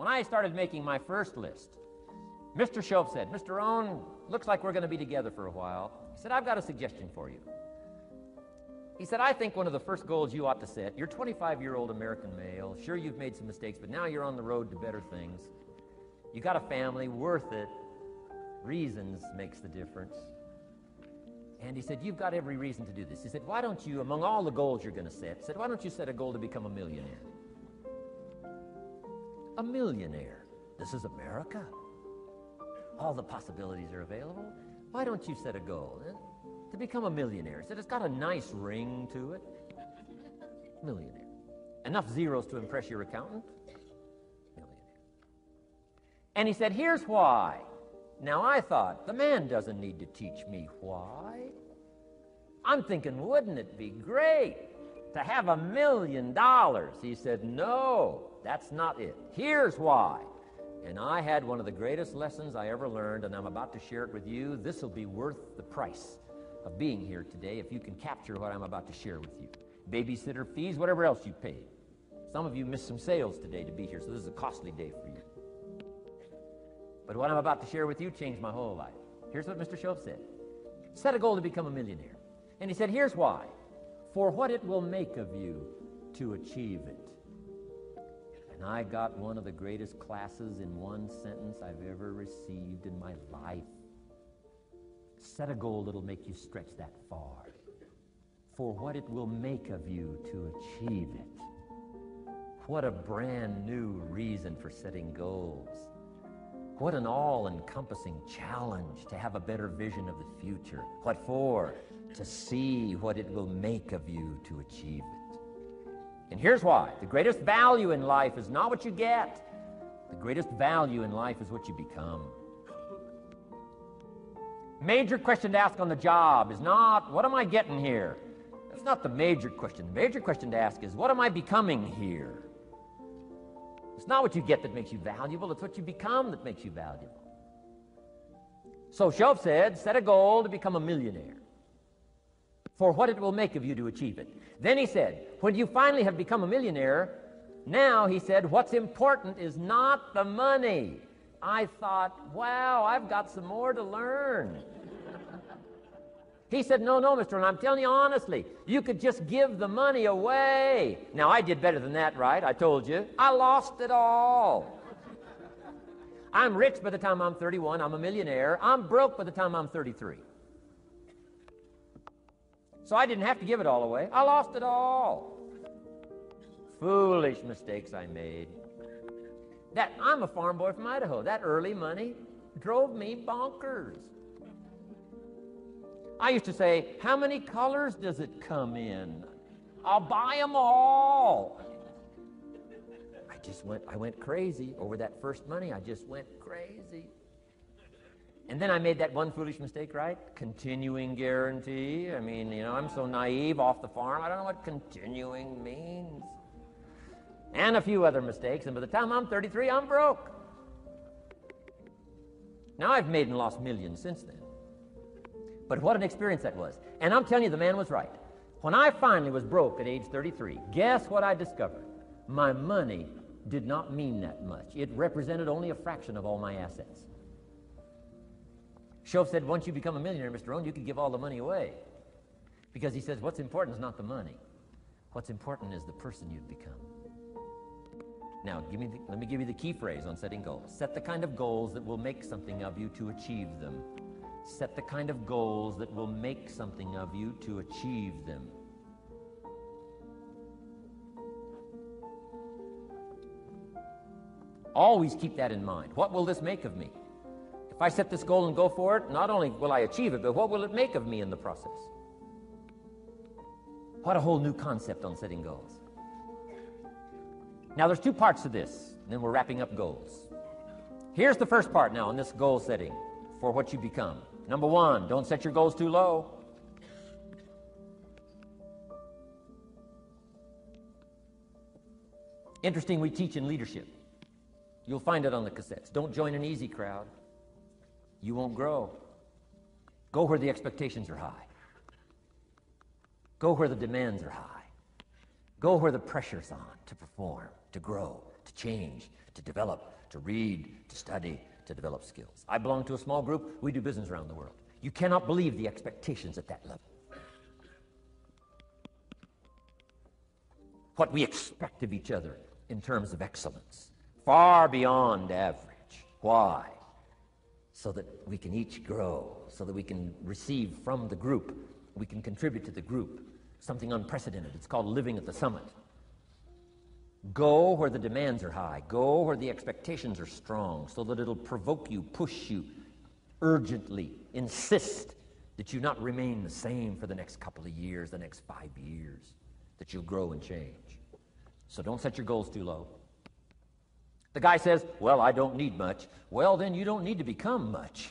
When I started making my first list, Mr. Shoaff said, "Mr. Rohn, looks like we're going to be together for a while." He said, "I've got a suggestion for you." He said, "I think one of the first goals you ought to set, you're a 25-year-old American male, sure you've made some mistakes, but now you're on the road to better things. You got a family, worth it. Reasons makes the difference." And he said, "You've got every reason to do this." He said, "Why don't you, among all the goals you're going to set," said, "why don't you set a goal to become a millionaire?" A millionaire. This is America. All the possibilities are available. Why don't you set a goal to become a millionaire? He said, "It's got a nice ring to it." Millionaire. "Enough zeros to impress your accountant." Millionaire. And he said, "Here's why." Now I thought, the man doesn't need to teach me why. I'm thinking, wouldn't it be great to have $1 million? He said, "No, that's not it. Here's why." And I had one of the greatest lessons I ever learned, and I'm about to share it with you. This will be worth the price of being here today if you can capture what I'm about to share with you. Babysitter fees, whatever else you paid. Some of you missed some sales today to be here, so this is a costly day for you. But what I'm about to share with you changed my whole life. Here's what Mr. Shoaff said. Set a goal to become a millionaire. And he said, "Here's why. For what it will make of you to achieve it." And I got one of the greatest classes in one sentence I've ever received in my life. Set a goal that'll make you stretch that far. For what it will make of you to achieve it. What a brand new reason for setting goals. What an all-encompassing challenge to have a better vision of the future. What for? To see what it will make of you to achieve it. And here's why. The greatest value in life is not what you get. The greatest value in life is what you become. Major question to ask on the job is not, what am I getting here? That's not the major question. The major question to ask is, what am I becoming here? It's not what you get that makes you valuable. It's what you become that makes you valuable. So Shoaff said, set a goal to become a millionaire. For what it will make of you to achieve it. Then he said, when you finally have become a millionaire, now, he said, what's important is not the money. I thought, wow, I've got some more to learn. He said, no, Mr. Owen, I'm telling you honestly, you could just give the money away. Now, I did better than that, right? I told you. I lost it all. I'm rich by the time I'm 31. I'm a millionaire. I'm broke by the time I'm 33. So I didn't have to give it all away. I lost it all. Foolish mistakes I made. I'm a farm boy from Idaho. That early money drove me bonkers. I used to say, how many colors does it come in? I'll buy them all. I went crazy over that first money. I just went crazy. And then I made that one foolish mistake, right? Continuing guarantee. I mean, you know, I'm so naive off the farm. I don't know what continuing means. And a few other mistakes. And by the time I'm 33, I'm broke. Now I've made and lost millions since then. But what an experience that was. And I'm telling you, the man was right. When I finally was broke at age 33, guess what I discovered? My money did not mean that much. It represented only a fraction of all my assets. Shoaff said, once you become a millionaire, Mr. Rohn, you can give all the money away. Because he says, what's important is not the money. What's important is the person you've become. Now, let me give you the key phrase on setting goals. Set the kind of goals that will make something of you to achieve them. Set the kind of goals that will make something of you to achieve them. Always keep that in mind. What will this make of me? If I set this goal and go for it, not only will I achieve it, but what will it make of me in the process? What a whole new concept on setting goals. Now, there's two parts to this, and then we're wrapping up goals. Here's the first part now in this goal setting for what you become. Number one, don't set your goals too low. Interesting, we teach in leadership. You'll find it on the cassettes. Don't join an easy crowd. You won't grow. Go where the expectations are high. Go where the demands are high. Go where the pressure's on to perform, to grow, to change, to develop, to read, to study, to develop skills. I belong to a small group. We do business around the world. You cannot believe the expectations at that level. What we expect of each other in terms of excellence, far beyond average. Why? So that we can each grow, so that we can receive from the group, we can contribute to the group, something unprecedented. It's called living at the summit. Go where the demands are high, go where the expectations are strong, so that it'll provoke you, push you, urgently insist that you not remain the same for the next couple of years, the next 5 years, that you'll grow and change. So don't set your goals too low. The guy says, well, I don't need much. Well, then you don't need to become much.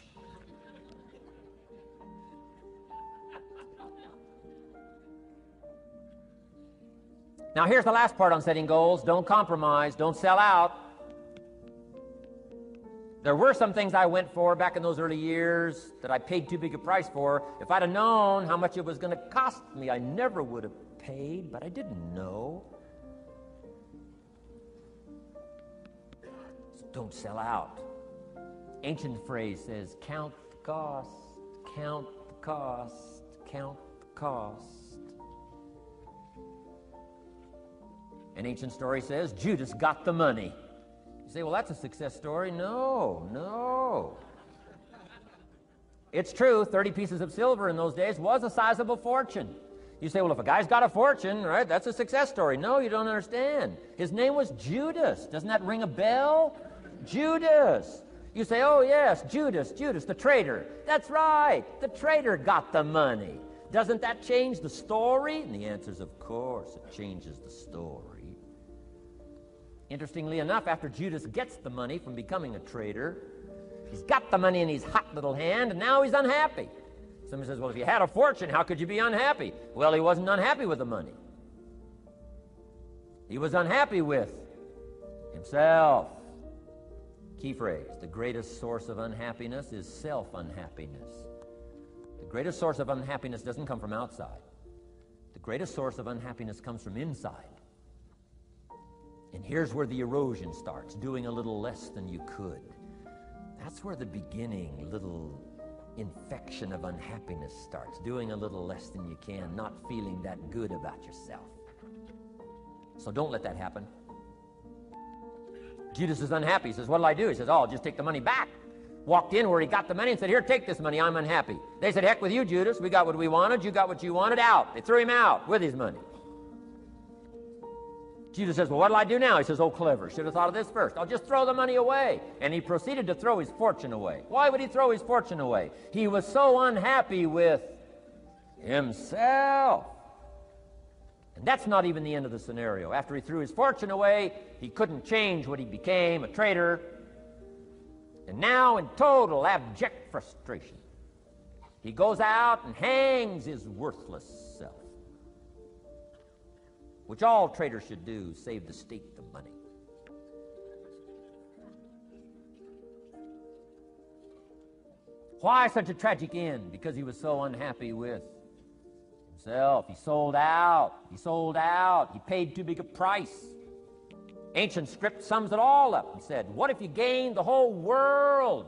Now, here's the last part on setting goals. Don't compromise. Don't sell out. There were some things I went for back in those early years that I paid too big a price for. If I'd have known how much it was going to cost me, I never would have paid, but I didn't know. So don't sell out. Ancient phrase says, count the cost, count the cost, count the cost. An ancient story says, Judas got the money. You say, well, that's a success story. No, no. It's true, 30 pieces of silver in those days was a sizable fortune. You say, well, if a guy's got a fortune, right, that's a success story. No, you don't understand. His name was Judas. Doesn't that ring a bell? Judas. You say, oh, yes, Judas, Judas, the traitor. That's right. The traitor got the money. Doesn't that change the story? And the answer is, of course, it changes the story. Interestingly enough, after Judas gets the money from becoming a traitor, he's got the money in his hot little hand, and now he's unhappy. Somebody says, well, if you had a fortune, how could you be unhappy? Well, he wasn't unhappy with the money. He was unhappy with himself. Key phrase, the greatest source of unhappiness is self-unhappiness. The greatest source of unhappiness doesn't come from outside. The greatest source of unhappiness comes from inside. And here's where the erosion starts, doing a little less than you could. That's where the beginning little infection of unhappiness starts, doing a little less than you can, not feeling that good about yourself. So don't let that happen. Judas is unhappy. He says, what'll I do? He says, oh, I'll just take the money back. Walked in where he got the money and said, here, take this money. I'm unhappy. They said, heck with you, Judas. We got what we wanted. You got what you wanted. Out. They threw him out with his money. Judas says, well, what'll I do now? He says, oh, clever. Should have thought of this first. I'll just throw the money away. And he proceeded to throw his fortune away. Why would he throw his fortune away? He was so unhappy with himself. And that's not even the end of the scenario. After he threw his fortune away, he couldn't change what he became, a traitor. And now in total abject frustration, he goes out and hangs his worthless self. Which all traders should do, save the state the money. Why such a tragic end? Because he was so unhappy with himself. He sold out. He sold out. He paid too big a price. Ancient script sums it all up and said, what if you gained the whole world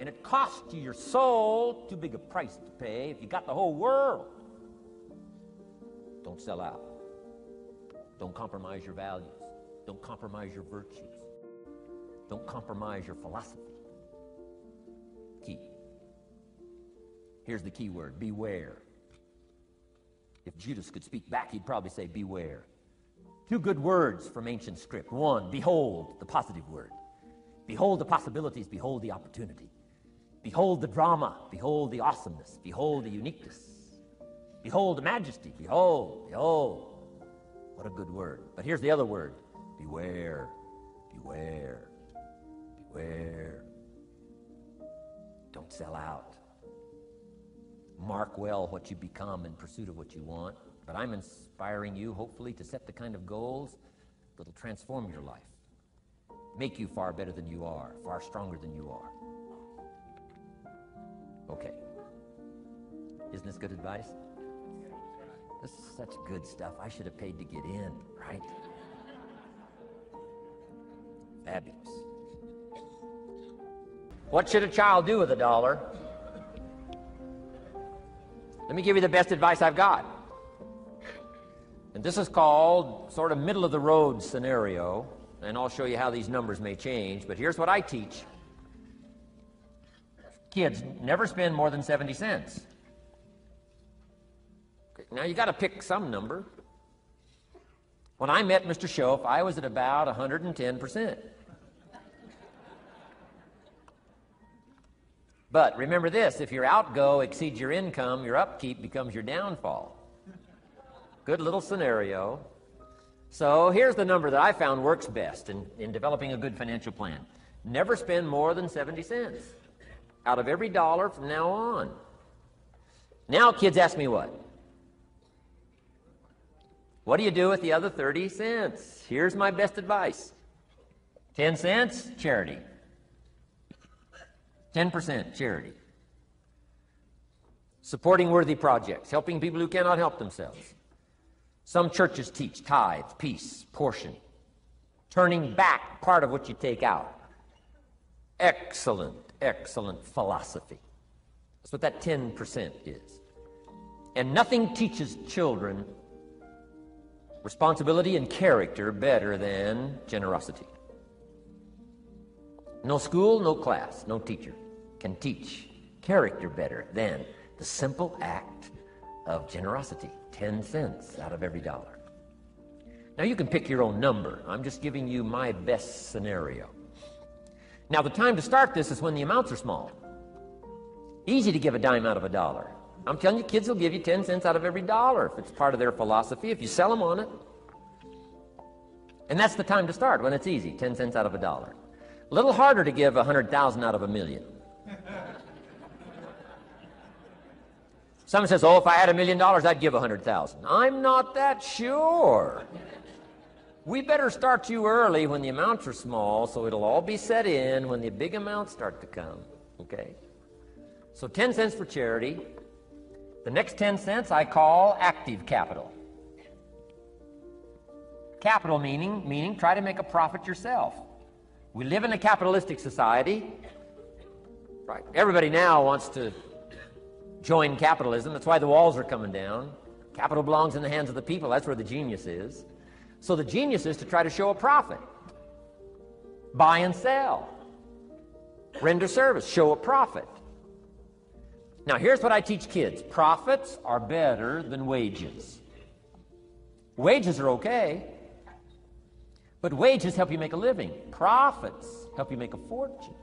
and it cost you your soul? Too big a price to pay if you got the whole world. Don't sell out. Don't compromise your values. Don't compromise your virtues. Don't compromise your philosophy. Key. Here's the key word, beware. If Judas could speak back, he'd probably say beware. Two good words from ancient script. One, behold, the positive word. Behold the possibilities, behold the opportunity. Behold the drama, behold the awesomeness, behold the uniqueness. Behold the majesty, behold, behold. What a good word. But here's the other word. Beware, beware, beware. Don't sell out. Mark well what you become in pursuit of what you want. But I'm inspiring you, hopefully, to set the kind of goals that'll transform your life. Make you far better than you are, far stronger than you are. Okay. Isn't this good advice? This is such good stuff. I should have paid to get in, right? Fabulous. What should a child do with a dollar? Let me give you the best advice I've got. And this is called sort of middle of the road scenario. And I'll show you how these numbers may change. But here's what I teach. Kids, never spend more than 70 cents. Now you got to pick some number. When I met Mr. Shoaff, I was at about 110%. But remember this, if your outgo exceeds your income, your upkeep becomes your downfall. Good little scenario. So here's the number that I found works best in developing a good financial plan. Never spend more than 70 cents out of every dollar from now on. Now kids ask me what? What do you do with the other 30 cents? Here's my best advice. 10 cents, charity. 10% charity. Supporting worthy projects, helping people who cannot help themselves. Some churches teach tithe, peace, portion. Turning back part of what you take out. Excellent, excellent philosophy. That's what that 10% is. And nothing teaches children responsibility and character better than generosity. No school, no class, no teacher can teach character better than the simple act of generosity. 10 cents out of every dollar. Now you can pick your own number. I'm just giving you my best scenario. Now the time to start this is when the amounts are small. Easy to give a dime out of a dollar. I'm telling you, kids will give you 10 cents out of every dollar if it's part of their philosophy, if you sell them on it. And that's the time to start, when it's easy, 10 cents out of a dollar. A little harder to give 100,000 out of $1 million. Someone says, oh, if I had $1 million, I'd give 100,000. I'm not that sure. We better start you early when the amounts are small, so it'll all be set in when the big amounts start to come, okay? So 10 cents for charity. The next 10 cents I call active capital. Capital meaning try to make a profit yourself. We live in a capitalistic society. Right? Everybody now wants to join capitalism. That's why the walls are coming down. Capital belongs in the hands of the people. That's where the genius is. So the genius is to try to show a profit. Buy and sell. Render service. Show a profit. Now, here's what I teach kids. Profits are better than wages. Wages are okay, but wages help you make a living. Profits help you make a fortune.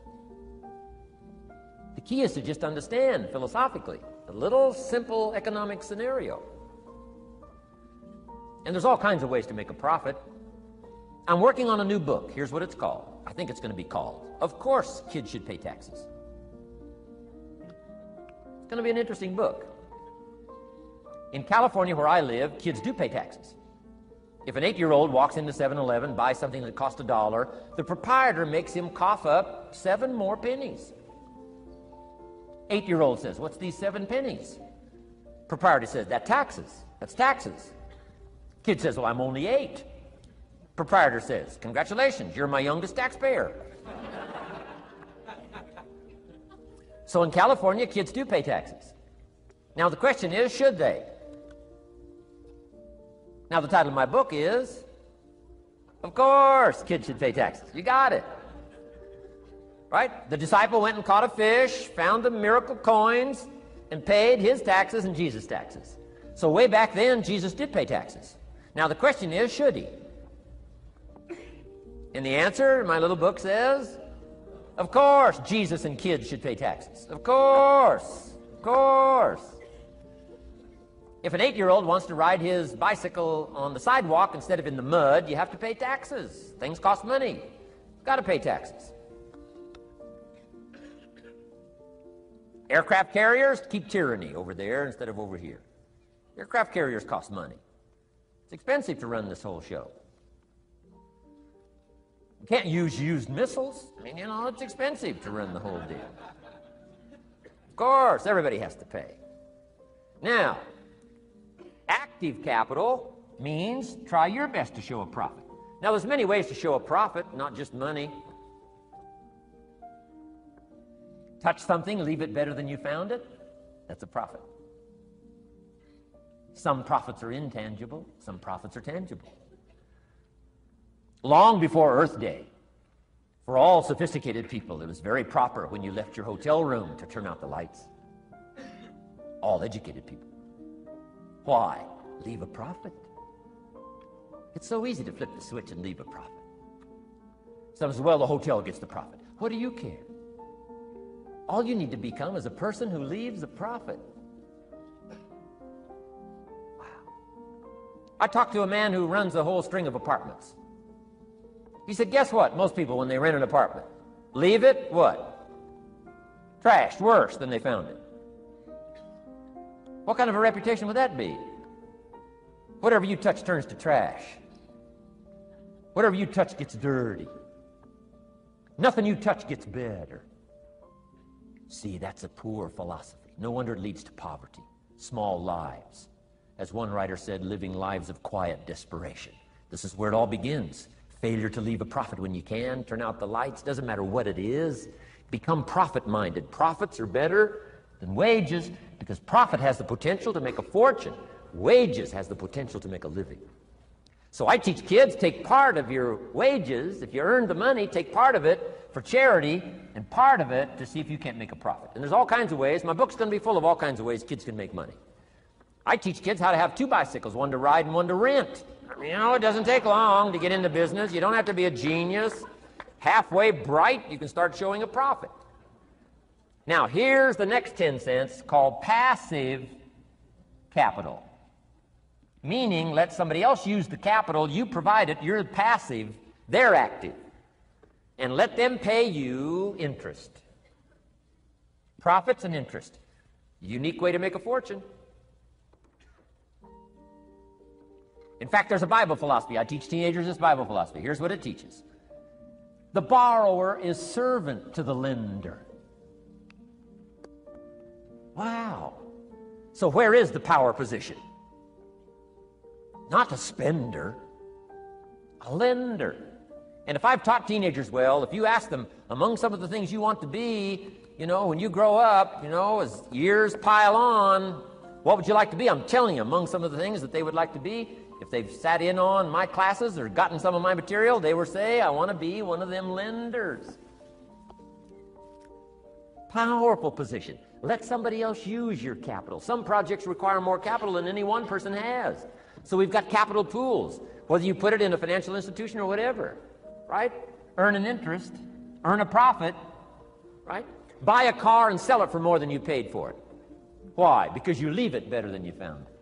The key is to just understand philosophically a little simple economic scenario. And there's all kinds of ways to make a profit. I'm working on a new book. Here's what it's called. I think it's going to be called, Of Course Kids Should Pay Taxes. It's going to be an interesting book. In California, where I live, kids do pay taxes. If an 8-year-old walks into 7-Eleven, buys something that costs $1, the proprietor makes him cough up 7 more pennies. 8-year-old says, what's these 7 pennies? Proprietor says, that's taxes. Kid says, well, I'm only 8. Proprietor says, congratulations, you're my youngest taxpayer. So in California, kids do pay taxes. Now the question is, should they? Now the title of my book is, Of Course Kids Should Pay Taxes. You got it. Right? The disciple went and caught a fish, found the miracle coins, and paid his taxes and Jesus' taxes. So way back then, Jesus did pay taxes. Now the question is, should he? And the answer, my little book says, of course, Jesus and kids should pay taxes. Of course. Of course. If an 8-year-old wants to ride his bicycle on the sidewalk instead of in the mud, you have to pay taxes. Things cost money. You've got to pay taxes. Aircraft carriers, keep tyranny over there instead of over here. Aircraft carriers cost money. It's expensive to run this whole show. You can't use used missiles. I mean, you know, it's expensive to run the whole deal. Of course, everybody has to pay. Now, active capital means try your best to show a profit. Now, there's many ways to show a prophet, not just money. Touch something, leave it better than you found it. That's a prophet. Some prophets are intangible. Some prophets are tangible. Long before Earth Day, for all sophisticated people, it was very proper when you left your hotel room to turn out the lights. All educated people. Why? Leave a prophet. It's so easy to flip the switch and leave a prophet. Some say, well, the hotel gets the prophet. What do you care? All you need to become is a person who leaves a prophet. Wow. I talked to a man who runs a whole string of apartments. He said, guess what? Most people, when they rent an apartment, leave it, what? Trashed, worse than they found it. What kind of a reputation would that be? Whatever you touch turns to trash. Whatever you touch gets dirty. Nothing you touch gets better. See, that's a poor philosophy. No wonder it leads to poverty, small lives. As one writer said, living lives of quiet desperation. This is where it all begins. Failure to leave a prophet when you can. Turn out the lights. Doesn't matter what it is. Become profit-minded. Profits are better than wages because profit has the potential to make a fortune. Wages has the potential to make a living. So I teach kids, take part of your wages. If you earn the money, take part of it for charity and part of it to see if you can't make a profit. And there's all kinds of ways. My book's going to be full of all kinds of ways kids can make money. I teach kids how to have two bicycles, one to ride and one to rent. You know, it doesn't take long to get into business. You don't have to be a genius. Halfway bright, you can start showing a profit. Now, here's the next 10 cents called passive capital. Meaning, let somebody else use the capital. You provide it. You're passive. They're active. And let them pay you interest. Profits and interest. Unique way to make a fortune. In fact, there's a Bible philosophy. I teach teenagers this Bible philosophy. Here's what it teaches. The borrower is servant to the lender. Wow. So where is the power position? Not a spender, a lender. And if I've taught teenagers well, if you ask them, among some of the things you want to be, you know, when you grow up, you know, as years pile on, what would you like to be? I'm telling you, among some of the things that they would like to be, if they've sat in on my classes or gotten some of my material, they were say, I want to be one of them lenders. Powerful position. Let somebody else use your capital. Some projects require more capital than any one person has. So we've got capital pools, whether you put it in a financial institution or whatever, right? Earn an interest, earn a profit, right? Buy a car and sell it for more than you paid for it. Why? Because you leave it better than you found it.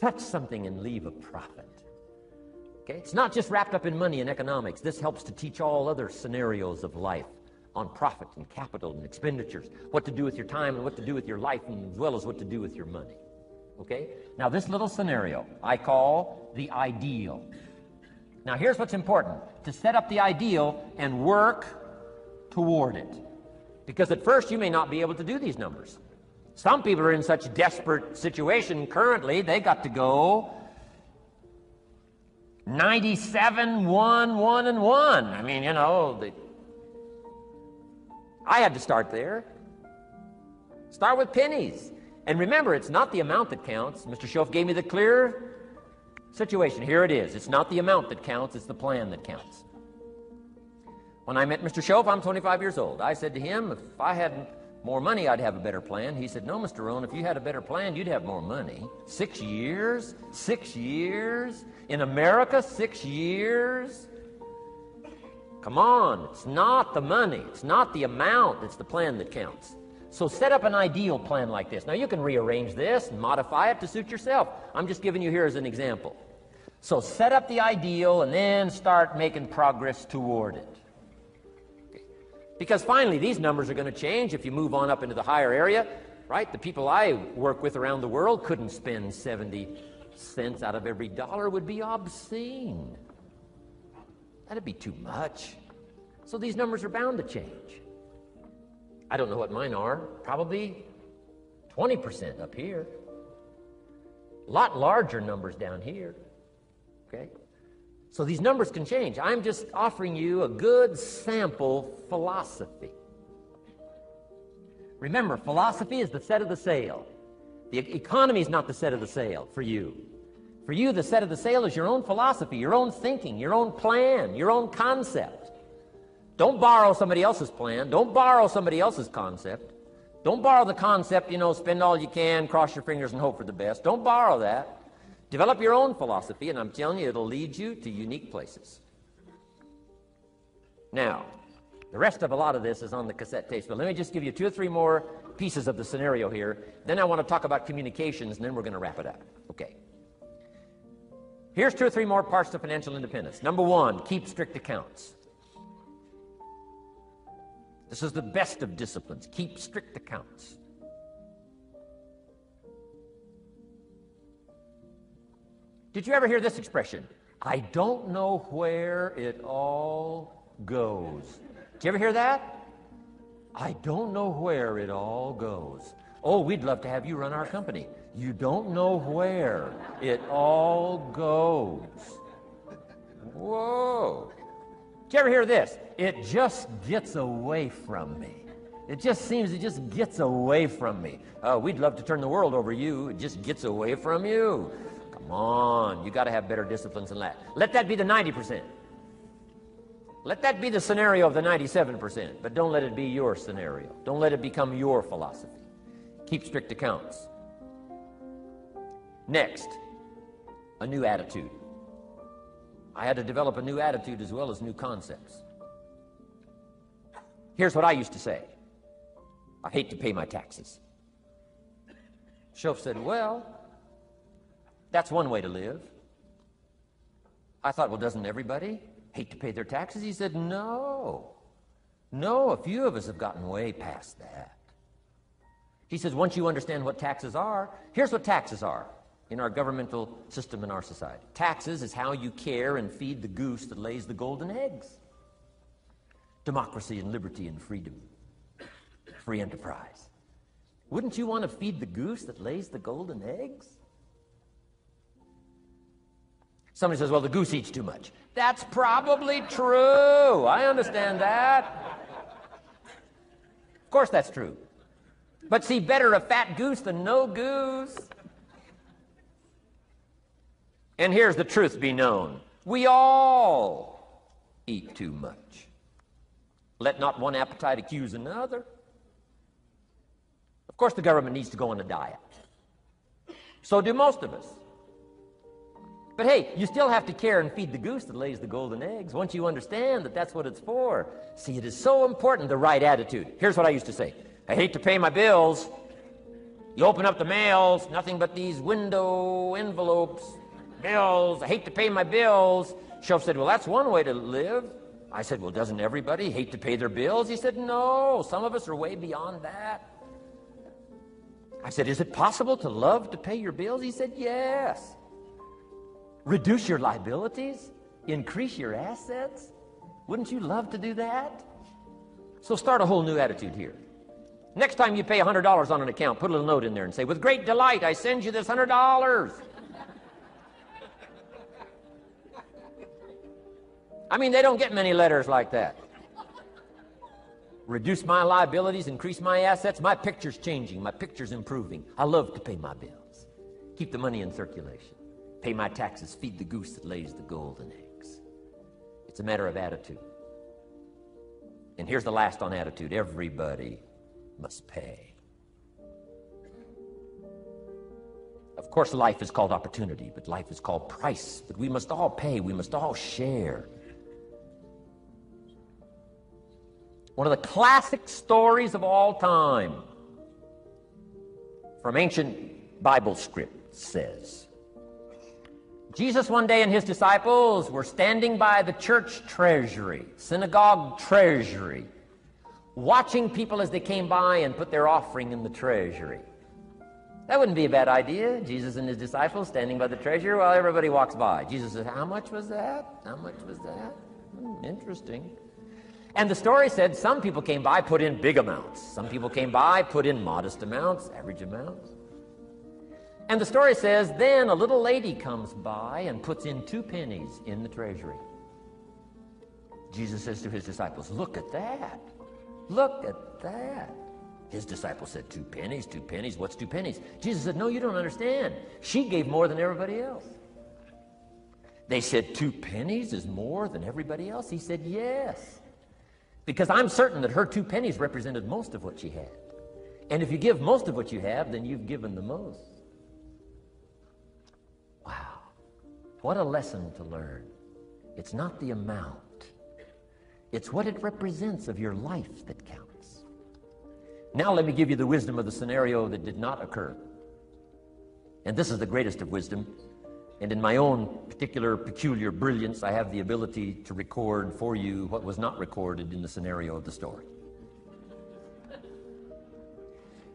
Touch something and leave a profit. Okay? It's not just wrapped up in money and economics. This helps to teach all other scenarios of life on profit and capital and expenditures, what to do with your time and what to do with your life, and as well as what to do with your money. Okay? Now, this little scenario I call the ideal. Now, here's what's important. To set up the ideal and work toward it. Because at first you may not be able to do these numbers. Some people are in such desperate situation currently, they got to go 97, 1, 1, and 1. I mean, you know, I had to start there. Start with pennies. And remember, it's not the amount that counts. Mr. Shoaff gave me the clear situation. Here it is. It's not the amount that counts. It's the plan that counts. When I met Mr. Shoaff, I'm 25 years old. I said to him, if I had more money, I'd have a better plan. He said, no, Mr. Rohn, if you had a better plan, you'd have more money. 6 years? 6 years? In America, 6 years? Come on, it's not the money, it's not the amount, it's the plan that counts. So set up an ideal plan like this. Now you can rearrange this and modify it to suit yourself. I'm just giving you here as an example. So set up the ideal and then start making progress toward it. Because finally, these numbers are going to change if you move on up into the higher area, right? The people I work with around the world couldn't spend 70 cents out of every dollar. It would be obscene. That'd be too much. So these numbers are bound to change. I don't know what mine are. Probably 20% up here. A lot larger numbers down here, okay? So these numbers can change. I'm just offering you a good sample philosophy. Remember, philosophy is the set of the sail. The economy is not the set of the sail for you. For you, the set of the sail is your own philosophy, your own thinking, your own plan, your own concept. Don't borrow somebody else's plan. Don't borrow somebody else's concept. Don't borrow the concept, you know, spend all you can, cross your fingers and hope for the best. Don't borrow that. Develop your own philosophy, and I'm telling you, it'll lead you to unique places. Now, the rest of a lot of this is on the cassette tapes, but let me just give you 2 or 3 more pieces of the scenario here. Then I want to talk about communications, and then we're going to wrap it up. Okay. Here's 2 or 3 more parts to financial independence. Number 1, keep strict accounts. This is the best of disciplines. Keep strict accounts. Did you ever hear this expression? I don't know where it all goes. Did you ever hear that? I don't know where it all goes. Oh, we'd love to have you run our company. You don't know where it all goes. Whoa. Did you ever hear this? It just gets away from me. It just seems it just gets away from me. We'd love to turn the world over you. It just gets away from you. Come on. You got to have better disciplines than that. Let that be the 90%. Let that be the scenario of the 97%. But don't let it be your scenario. Don't let it become your philosophy. Keep strict accounts. Next, a new attitude. I had to develop a new attitude as well as new concepts. Here's what I used to say. I hate to pay my taxes. Shoaff said, well, that's one way to live. I thought, well, doesn't everybody hate to pay their taxes? He said, no, a few of us have gotten way past that. He says, once you understand what taxes are, here's what taxes are in our governmental system in our society. Taxes is how you care and feed the goose that lays the golden eggs. Democracy and liberty and freedom, free enterprise. Wouldn't you want to feed the goose that lays the golden eggs? Somebody says, well, the goose eats too much. That's probably true. I understand that. Of course that's true. But see, better a fat goose than no goose. And here's the truth be known. We all eat too much. Let not one appetite accuse another. Of course, the government needs to go on a diet. So do most of us. But hey, you still have to care and feed the goose that lays the golden eggs once you understand that that's what it's for. See, it is so important, the right attitude. Here's what I used to say. I hate to pay my bills. You open up the mails, nothing but these window envelopes. Bills, I hate to pay my bills. Shoaff said, well, that's one way to live. I said, well, doesn't everybody hate to pay their bills? He said, no, some of us are way beyond that. I said, is it possible to love to pay your bills? He said, yes. Reduce your liabilities, increase your assets. Wouldn't you love to do that? So start a whole new attitude here. Next time you pay $100 on an account, put a little note in there and say, with great delight, I send you this $100. I mean, they don't get many letters like that. Reduce my liabilities, increase my assets. My picture's changing. My picture's improving. I love to pay my bills. Keep the money in circulation. Pay my taxes. Feed the goose that lays the golden eggs. It's a matter of attitude. And here's the last on attitude. Everybody must pay. Of course, life is called opportunity, but life is called price. But we must all pay. We must all share. One of the classic stories of all time from ancient Bible script says, Jesus one day and his disciples were standing by the church treasury, synagogue treasury, watching people as they came by and put their offering in the treasury. That wouldn't be a bad idea. Jesus and his disciples standing by the treasury while everybody walks by. Jesus said, how much was that? How much was that? Interesting. And the story said some people came by, put in big amounts. Some people came by, put in modest amounts, average amounts. And the story says, then a little lady comes by and puts in 2 pennies in the treasury. Jesus says to his disciples, look at that. Look at that. His disciples said, 2 pennies, 2 pennies, what's 2 pennies? Jesus said, no, you don't understand. She gave more than everybody else. They said, 2 pennies is more than everybody else? He said, yes. Because I'm certain that her 2 pennies represented most of what she had. And if you give most of what you have, then you've given the most. Wow. What a lesson to learn. It's not the amount. It's what it represents of your life that counts. Now let me give you the wisdom of the scenario that did not occur. And this is the greatest of wisdom. And in my own particular peculiar brilliance, I have the ability to record for you what was not recorded in the scenario of the story.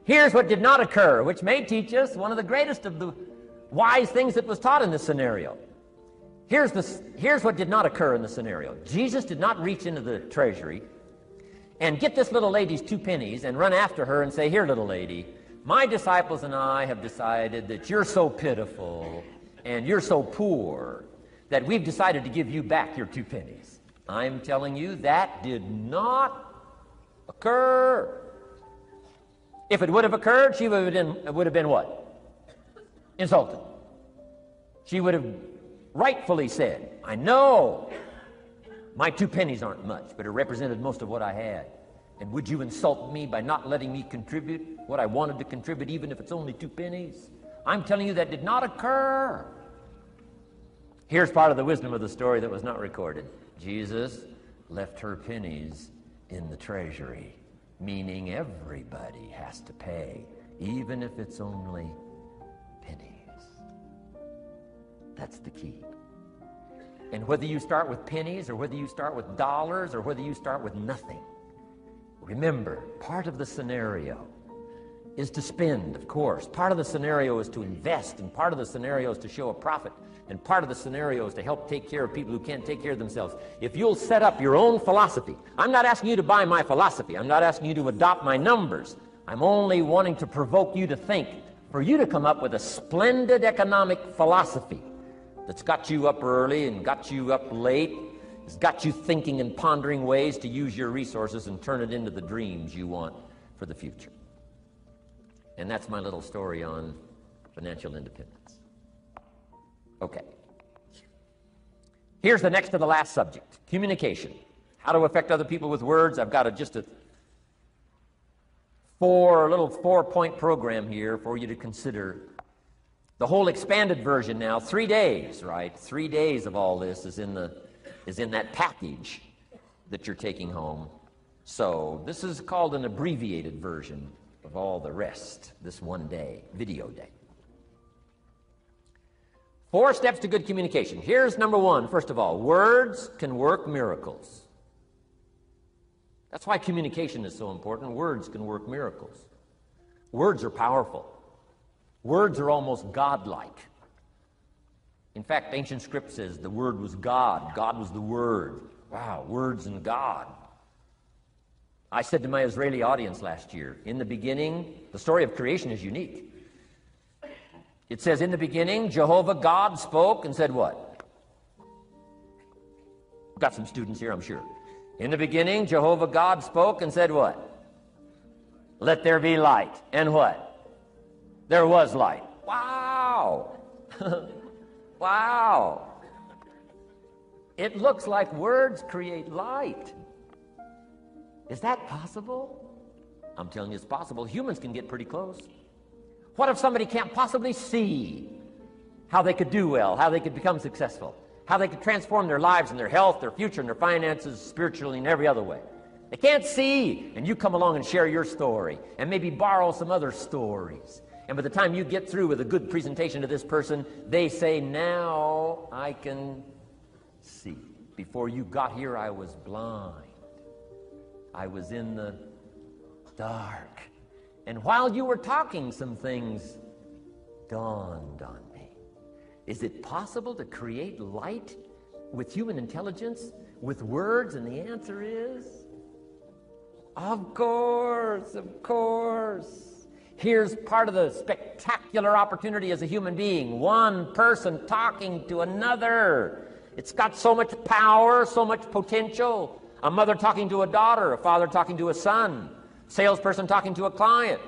Here's what did not occur, which may teach us one of the greatest of the wise things that was taught in this scenario. Here's what did not occur in the scenario. Jesus did not reach into the treasury and get this little lady's 2 pennies and run after her and say, here, little lady, my disciples and I have decided that you're so pitiful and you're so poor that we've decided to give you back your 2 pennies. I'm telling you, that did not occur. If it would have occurred, she would have been what? Insulted. She would have rightfully said, I know my 2 pennies aren't much, but it represented most of what I had. And would you insult me by not letting me contribute what I wanted to contribute, even if it's only 2 pennies? I'm telling you, that did not occur. Here's part of the wisdom of the story that was not recorded. Jesus left her pennies in the treasury, meaning everybody has to pay, even if it's only pennies. That's the key. And whether you start with pennies or whether you start with dollars or whether you start with nothing, remember, part of the scenario is to spend, of course. Part of the scenario is to invest, and part of the scenario is to show a profit, and part of the scenario is to help take care of people who can't take care of themselves. If you'll set up your own philosophy, I'm not asking you to buy my philosophy. I'm not asking you to adopt my numbers. I'm only wanting to provoke you to think, for you to come up with a splendid economic philosophy that's got you up early and got you up late. It's got you thinking and pondering ways to use your resources and turn it into the dreams you want for the future. And that's my little story on financial independence. Okay. Here's the next to the last subject, communication. How to affect other people with words. I've got just a little four-point program here for you to consider. The whole expanded version now, 3 days, right? 3 days of all this is in that package that you're taking home. So this is called an abbreviated version of all the rest, this 1 day, video day. 4 steps to good communication. Here's number one, first of all, words can work miracles. That's why communication is so important. Words can work miracles. Words are powerful. Words are almost godlike. In fact, ancient script says the word was God. God was the word. Wow, words and God. I said to my Israeli audience last year, in the beginning, the story of creation is unique. It says, in the beginning, Jehovah God spoke and said what? We've got some students here, I'm sure. In the beginning, Jehovah God spoke and said what? Let there be light. And what? There was light. Wow. Wow. It looks like words create light. Is that possible? I'm telling you, it's possible. Humans can get pretty close. What if somebody can't possibly see how they could do well, how they could become successful, how they could transform their lives and their health, their future and their finances, spiritually and every other way? They can't see, and you come along and share your story and maybe borrow some other stories. And by the time you get through with a good presentation to this person, they say, now I can see. Before you got here, I was blind. I was in the dark. And while you were talking, some things dawned on me. Is it possible to create light with human intelligence, with words? And the answer is, of course, of course. Here's part of the spectacular opportunity as a human being. One person talking to another. It's got so much power, so much potential. A mother talking to a daughter, a father talking to a son, salesperson talking to a client.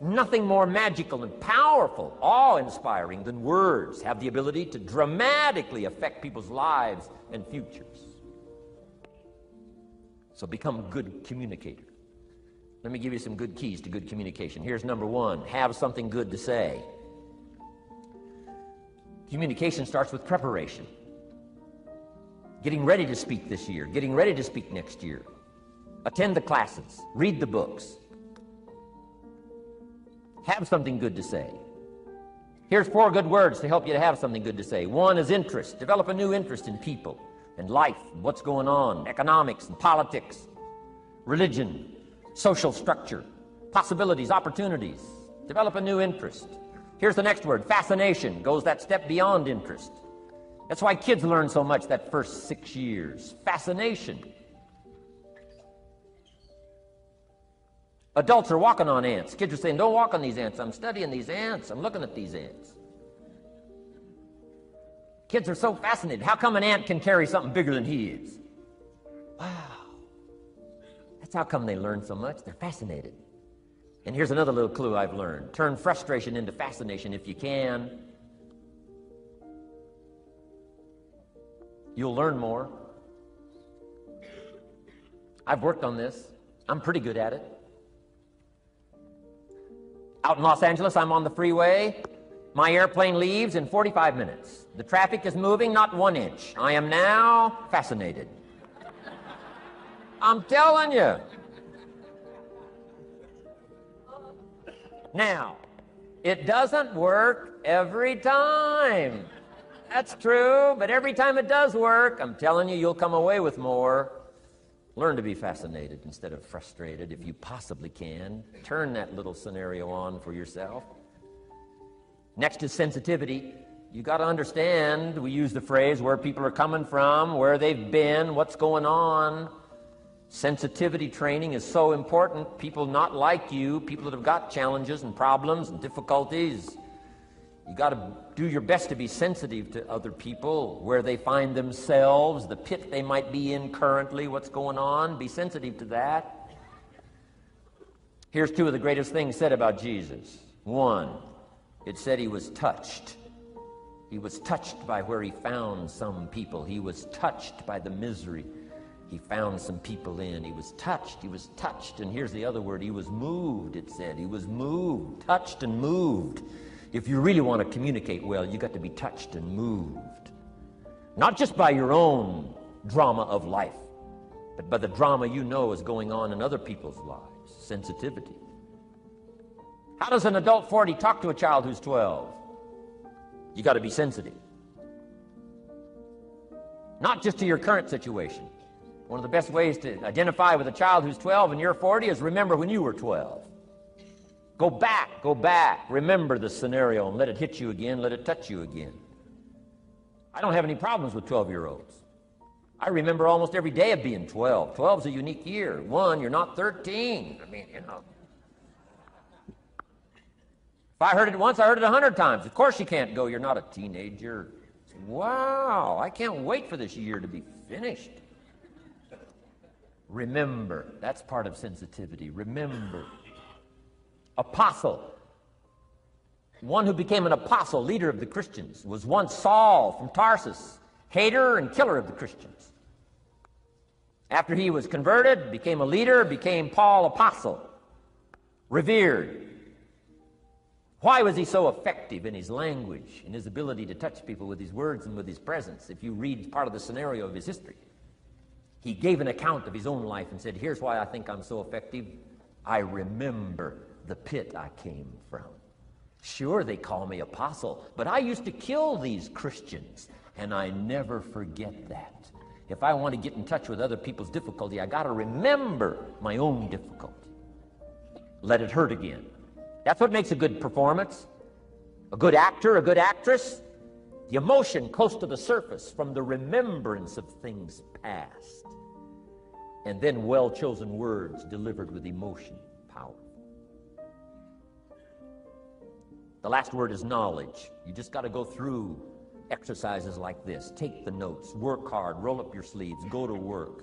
Nothing more magical and powerful, awe-inspiring than words have the ability to dramatically affect people's lives and futures. So become a good communicator. Let me give you some good keys to good communication. Here's number one. Have something good to say. Communication starts with preparation. Getting ready to speak this year. Getting ready to speak next year. Attend the classes. Read the books. Have something good to say. Here's 4 good words to help you to have something good to say. 1 is interest. Develop a new interest in people and life and what's going on, economics and politics, religion, social structure, possibilities, opportunities. Develop a new interest. Here's the next word. Fascination goes that step beyond interest. That's why kids learn so much that first 6 years. Fascination. Adults are walking on ants. Kids are saying, don't walk on these ants. I'm studying these ants. I'm looking at these ants. Kids are so fascinated. How come an ant can carry something bigger than he is? Wow. That's how come they learn so much. They're fascinated. And here's another little clue I've learned. Turn frustration into fascination if you can. You'll learn more. I've worked on this. I'm pretty good at it. Out in Los Angeles, I'm on the freeway. My airplane leaves in 45 minutes. The traffic is moving not 1 inch. I am now fascinated. I'm telling you. Now, it doesn't work every time. That's true, but every time it does work, I'm telling you, you'll come away with more. Learn to be fascinated instead of frustrated if you possibly can. Turn that little scenario on for yourself. Next is sensitivity. You got to understand, we use the phrase, where people are coming from, where they've been, what's going on. Sensitivity training is so important. People not like you, people that have got challenges and problems and difficulties. You got to do your best to be sensitive to other people, where they find themselves, the pit they might be in currently, what's going on. Be sensitive to that. Here's 2 of the greatest things said about Jesus. 1, it said he was touched. He was touched by where he found some people. He was touched by the misery he found some people in. He was touched. He was touched. And here's the other word. He was moved, it said. He was moved. Touched and moved. If you really want to communicate well, you got to be touched and moved. Not just by your own drama of life, but by the drama you know is going on in other people's lives. Sensitivity. How does an adult 40 talk to a child who's 12? You got to be sensitive. Not just to your current situation. One of the best ways to identify with a child who's 12 and you're 40 is remember when you were 12. Go back, remember the scenario and let it hit you again, let it touch you again. I don't have any problems with 12-year-olds. I remember almost every day of being 12. 12's a unique year. 1, you're not 13. I mean, you know. If I heard it once, I heard it 100 times. Of course you can't go, you're not a teenager. Wow, I can't wait for this year to be finished. Remember, that's part of sensitivity. Remember. Apostle. One who became an apostle, leader of the Christians, was once Saul from Tarsus, hater and killer of the Christians. After he was converted, became a leader, became Paul, apostle, revered. Why was he so effective in his language, in his ability to touch people with his words and with his presence? If you read part of the scenario of his history, he gave an account of his own life and said, here's why I think I'm so effective. I remember the pit I came from. Sure, they call me apostle, but I used to kill these Christians, and I never forget that. If I want to get in touch with other people's difficulty, I got to remember my own difficulty. Let it hurt again. That's what makes a good performance, a good actor, a good actress. The emotion close to the surface from the remembrance of things past. And then well-chosen words delivered with emotion, power. The last word is knowledge. You just got to go through exercises like this. Take the notes, work hard, roll up your sleeves, go to work.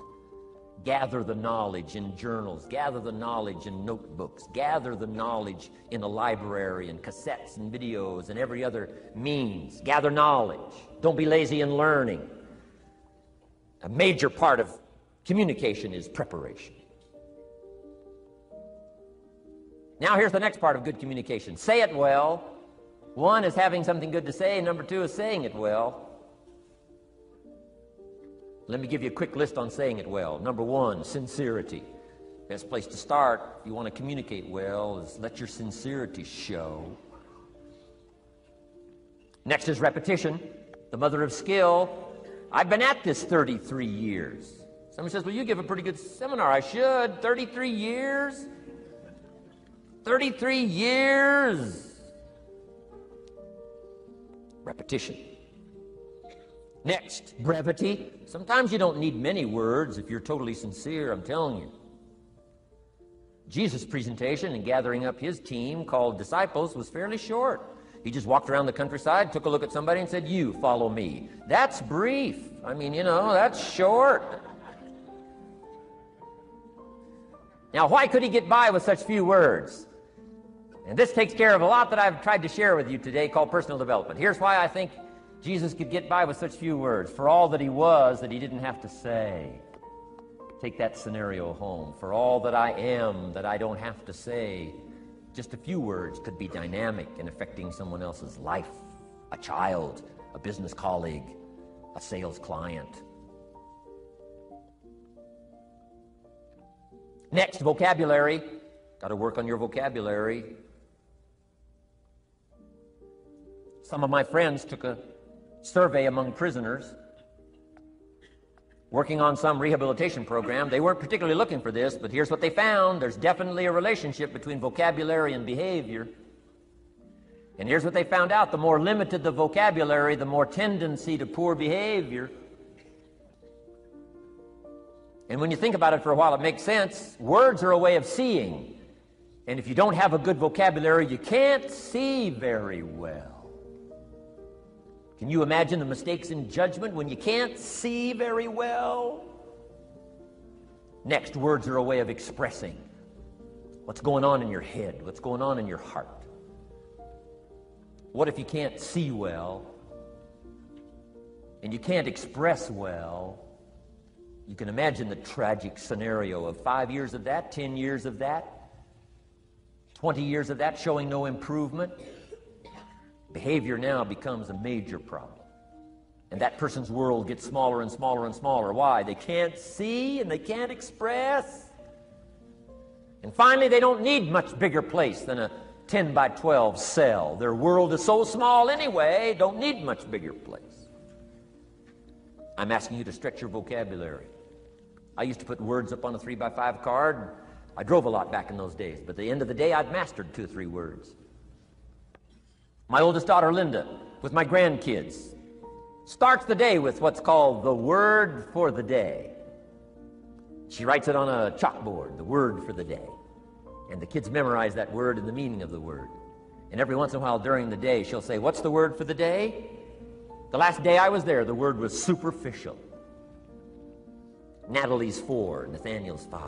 Gather the knowledge in journals, gather the knowledge in notebooks, gather the knowledge in a library and cassettes and videos and every other means. Gather knowledge. Don't be lazy in learning. A major part of communication is preparation. Now here's the next part of good communication. Say it well. One is having something good to say. Number two is saying it well. Let me give you a quick list on saying it well. Number one, sincerity. Best place to start if you want to communicate well is let your sincerity show. Next is repetition, the mother of skill. I've been at this 33 years. Somebody says, well, you give a pretty good seminar. I should. 33 years? 33 years. Repetition. Next, brevity. Sometimes you don't need many words if you're totally sincere, I'm telling you. Jesus' presentation and gathering up his team called disciples was fairly short. He just walked around the countryside, took a look at somebody and said, you, follow me. That's brief. I mean, you know, that's short. Now, why could he get by with such few words? And this takes care of a lot that I've tried to share with you today called personal development. Here's why I think Jesus could get by with such few words. For all that he was, that he didn't have to say. Take that scenario home. For all that I am, that I don't have to say. Just a few words could be dynamic in affecting someone else's life. A child, a business colleague, a sales client. Next, vocabulary. Got to work on your vocabulary. Some of my friends took a survey among prisoners working on some rehabilitation program. They weren't particularly looking for this, but here's what they found. There's definitely a relationship between vocabulary and behavior. And here's what they found out. The more limited the vocabulary, the more tendency to poor behavior. And when you think about it for a while, it makes sense. Words are a way of seeing. And if you don't have a good vocabulary, you can't see very well. Can you imagine the mistakes in judgment when you can't see very well? Next, words are a way of expressing what's going on in your head, what's going on in your heart. What if you can't see well and you can't express well? You can imagine the tragic scenario of 5 years of that, 10 years of that, 20 years of that, showing no improvement. Behavior now becomes a major problem. And that person's world gets smaller and smaller and smaller. Why? They can't see and they can't express. And finally, they don't need much bigger place than a 10 by 12 cell. Their world is so small anyway, don't need much bigger place. I'm asking you to stretch your vocabulary. I used to put words up on a 3x5 card. I drove a lot back in those days, but at the end of the day, I'd mastered 2 or 3 words. My oldest daughter, Linda, with my grandkids, starts the day with what's called the word for the day. She writes it on a chalkboard, the word for the day. And the kids memorize that word and the meaning of the word. And every once in a while during the day, she'll say, what's the word for the day? The last day I was there, the word was superficial. Natalie's 4, Nathaniel's 5.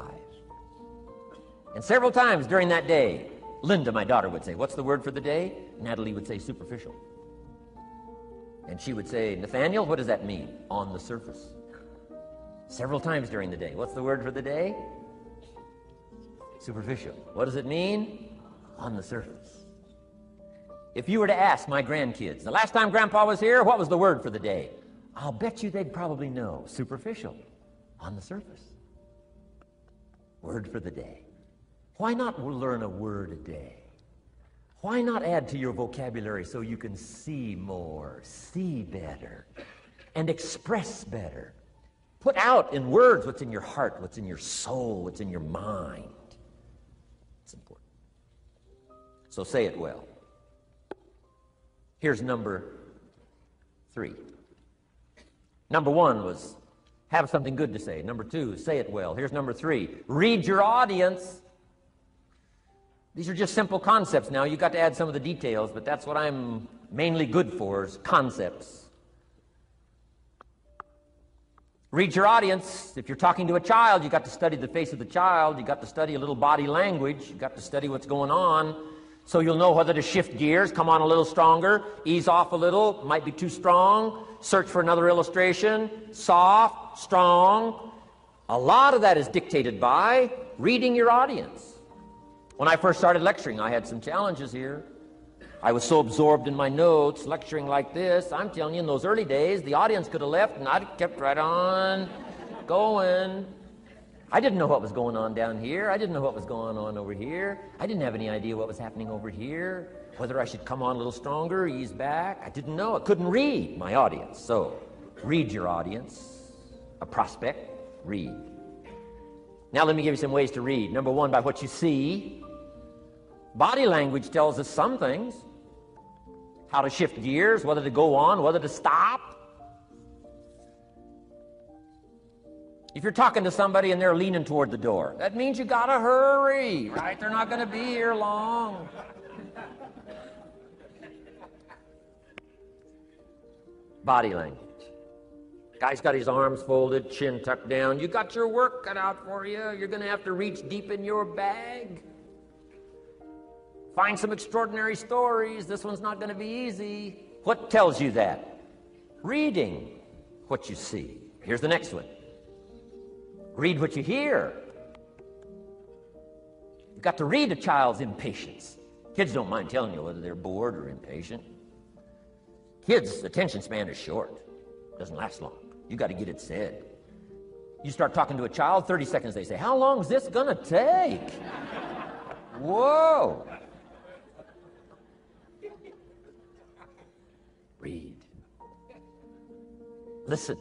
And several times during that day, Linda, my daughter, would say, what's the word for the day? Natalie would say superficial. And she would say, Nathaniel, what does that mean? On the surface. Several times during the day, what's the word for the day? Superficial. What does it mean? On the surface. If you were to ask my grandkids, the last time Grandpa was here, what was the word for the day? I'll bet you they'd probably know. Superficial. On the surface. Word for the day. Why not learn a word a day? Why not add to your vocabulary so you can see more, see better, and express better? Put out in words what's in your heart, what's in your soul, what's in your mind. It's important. So say it well. Here's number 3. Number 1 was have something good to say. Number 2, say it well. Here's number 3, read your audience. These are just simple concepts now. You got to add some of the details, but that's what I'm mainly good for, is concepts. Read your audience. If you're talking to a child, you got to study the face of the child. You got to study a little body language. You got to study what's going on. So you'll know whether to shift gears, come on a little stronger, ease off a little, might be too strong, search for another illustration, soft, strong. A lot of that is dictated by reading your audience. When I first started lecturing, I had some challenges here. I was so absorbed in my notes, lecturing like this. I'm telling you, in those early days, the audience could have left and I'd kept right on going. I didn't know what was going on down here. I didn't know what was going on over here. I didn't have any idea what was happening over here, whether I should come on a little stronger, ease back. I didn't know. I couldn't read my audience. So read your audience. A prospect, read. Now let me give you some ways to read. Number one, by what you see. Body language tells us some things. How to shift gears, whether to go on, whether to stop. If you're talking to somebody and they're leaning toward the door, that means you gotta hurry, right? They're not gonna be here long. Body language. Guy's got his arms folded, chin tucked down. You got your work cut out for you. You're gonna have to reach deep in your bag. Find some extraordinary stories. This one's not gonna be easy. What tells you that? Reading what you see. Here's the next one. Read what you hear. You've got to read a child's impatience. Kids don't mind telling you whether they're bored or impatient. Kids' attention span is short. It doesn't last long. You got to get it said. You start talking to a child, 30 seconds, they say, how long is this gonna take? Whoa. Read. Listen.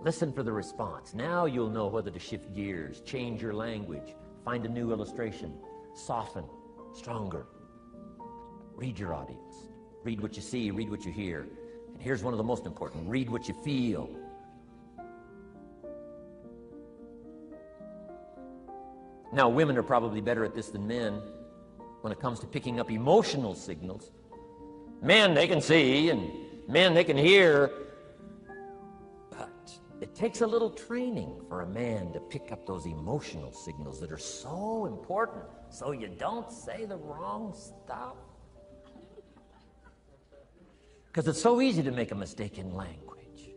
Listen for the response. Now you'll know whether to shift gears, change your language, find a new illustration, soften, stronger. Read your audience. Read what you see, read what you hear. And here's one of the most important, read what you feel. Now, women are probably better at this than men when it comes to picking up emotional signals. Men, they can see, and men, they can hear. It takes a little training for a man to pick up those emotional signals that are so important, so you don't say the wrong stuff. Because it's so easy to make a mistake in language.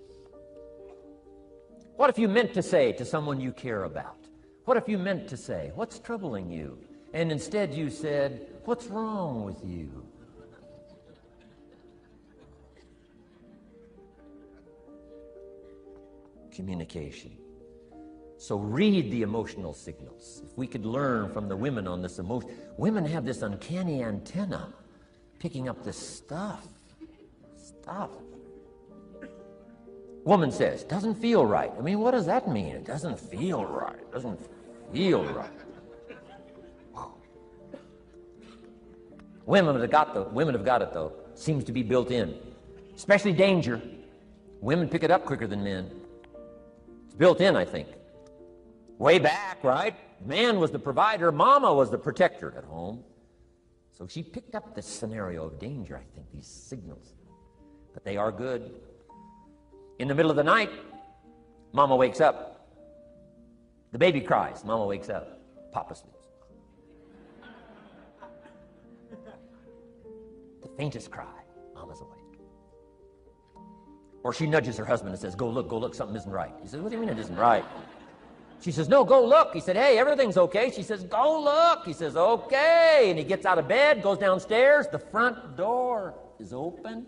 What if you meant to say to someone you care about? What if you meant to say, what's troubling you? And instead you said, what's wrong with you? Communication. So read the emotional signals. If we could learn from the women on this emotion. Women have this uncanny antenna picking up this stuff. Woman says, doesn't feel right. I mean, what does that mean? It doesn't feel right. It doesn't feel right. Whoa. Women have got it though. Seems to be built in. Especially danger. Women pick it up quicker than men. It's built in, I think. Way back, right? Man was the provider, mama was the protector at home. So she picked up this scenario of danger, I think, these signals. But they are good. In the middle of the night, mama wakes up. The baby cries, mama wakes up. Papa sleeps. The faintest cry, mama's awake. Or she nudges her husband and says, go look, something isn't right. He says, what do you mean it isn't right? She says, no, go look. He said, hey, everything's okay. She says, go look. He says, okay. And he gets out of bed, goes downstairs. The front door is open.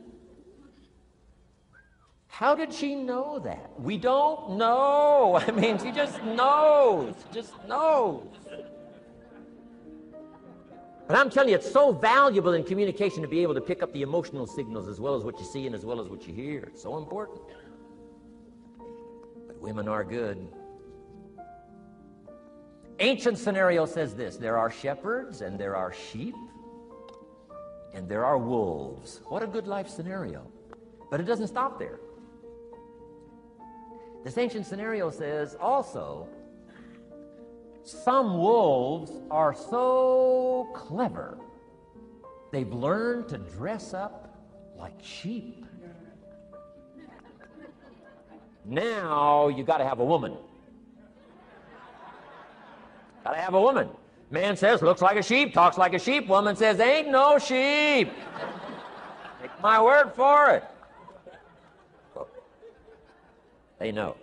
How did she know that? We don't know. I mean, she just knows, But I'm telling you, it's so valuable in communication to be able to pick up the emotional signals as well as what you see and as well as what you hear. It's so important. But women are good. Ancient scenario says this, there are shepherds and there are sheep and there are wolves. What a good life scenario. But it doesn't stop there. This ancient scenario says also Some wolves are so clever, they've learned to dress up like sheep. Now you got to have a woman. Got to have a woman. Man says, looks like a sheep, talks like a sheep. Woman says, ain't no sheep. Take my word for it. They know.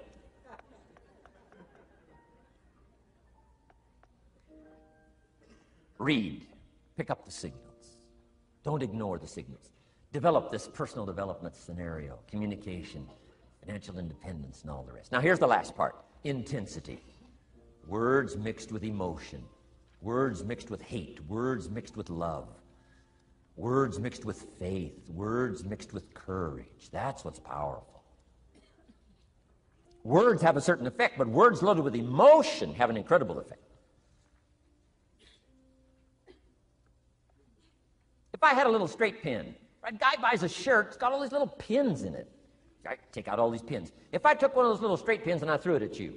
Read. Pick up the signals. Don't ignore the signals. Develop this personal development scenario, communication, financial independence, and all the rest. Now, here's the last part, intensity. Words mixed with emotion. Words mixed with hate. Words mixed with love. Words mixed with faith. Words mixed with courage. That's what's powerful. Words have a certain effect, but words loaded with emotion have an incredible effect. If I had a little straight pin, right? A guy buys a shirt, it's got all these little pins in it. I take out all these pins. If I took one of those little straight pins and I threw it at you,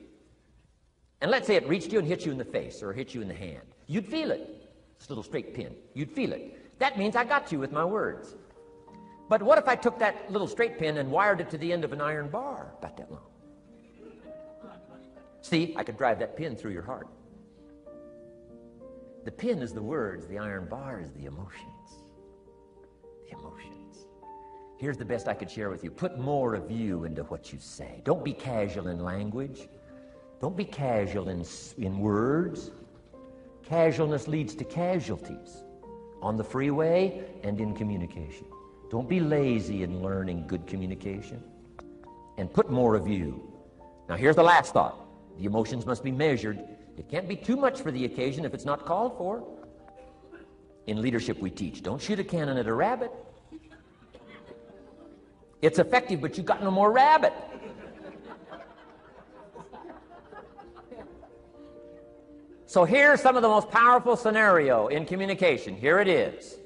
and let's say it reached you and hit you in the face or hit you in the hand, you'd feel it. This little straight pin, you'd feel it. That means I got you with my words. But what if I took that little straight pin and wired it to the end of an iron bar about that long? See, I could drive that pin through your heart. The pin is the words, the iron bar is the emotions. The emotions. Here's the best I could share with you. Put more of you into what you say. Don't be casual in language. Don't be casual in words. Casualness leads to casualties on the freeway and in communication. Don't be lazy in learning good communication. And put more of you. Now here's the last thought. The emotions must be measured. It can't be too much for the occasion if it's not called for. In leadership we teach, don't shoot a cannon at a rabbit. It's effective, but you got no more rabbit. So here's some of the most powerful scenario in communication. Here it is.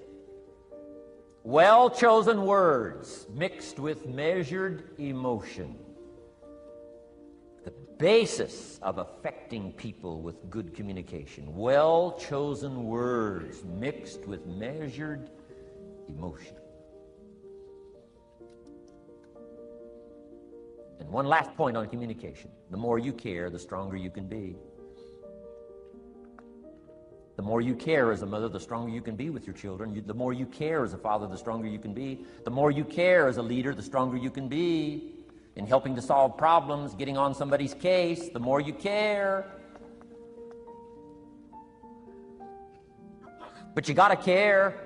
Well-chosen words mixed with measured emotion. Basis of affecting people with good communication. Well-chosen words mixed with measured emotion. And one last point on communication. The more you care, the stronger you can be. The more you care as a mother, the stronger you can be with your children. The more you care as a father, the stronger you can be. The more you care as a leader, the stronger you can be. In helping to solve problems, getting on somebody's case, the more you care. But you gotta care.